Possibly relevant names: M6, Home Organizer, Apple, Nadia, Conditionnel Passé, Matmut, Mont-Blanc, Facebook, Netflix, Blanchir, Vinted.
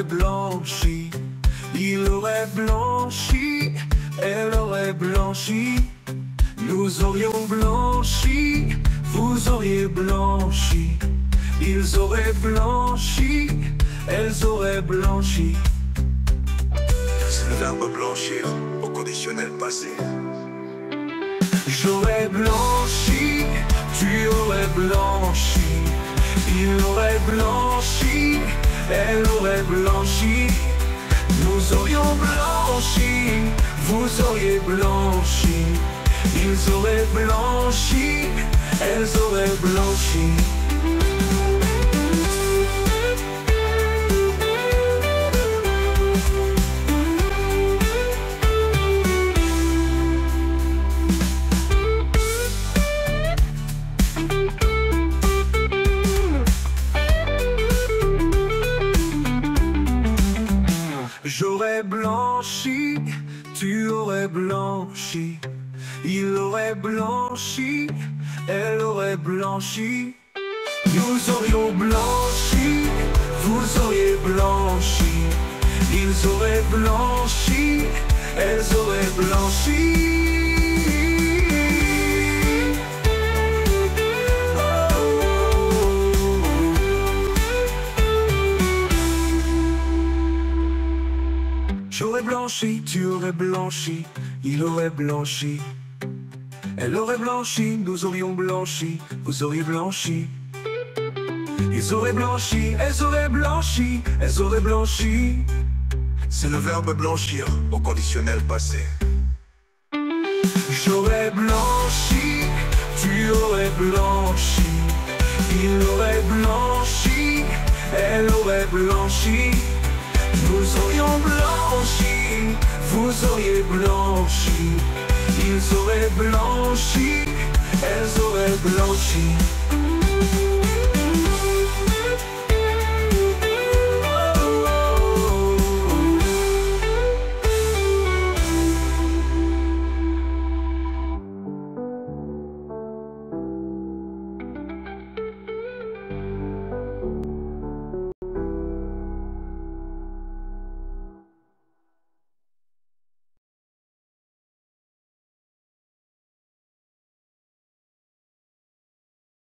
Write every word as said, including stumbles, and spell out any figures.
aurait blanchi, il aurait blanchi, elle aurait blanchi, nous aurions blanchi, vous auriez blanchi, ils auraient blanchi, elles auraient blanchi. C'est le verbe blanchir au conditionnel passé. J'aurais blanchi, tu aurais blanchi, il aurait blanchi, elle aurait blanchi, nous aurions blanchi, vous auriez blanchi, ils auraient blanchi, elles auraient blanchi. J'aurais blanchi, tu aurais blanchi, il aurait blanchi, elle aurait blanchi, nous aurions blanchi, vous auriez blanchi, ils auraient blanchi, elles auraient blanchi. J'aurais blanchi, tu aurais blanchi, il aurait blanchi, elle aurait blanchi, nous aurions blanchi, vous auriez blanchi, ils auraient blanchi, elles auraient blanchi, elles auraient blanchi. C'est le verbe blanchir au conditionnel passé. J'aurais blanchi, tu aurais blanchi, il aurait blanchi, elle aurait blanchi, nous aurions blanchi, vous auriez blanchi, ils auraient blanchi, elles auraient blanchi.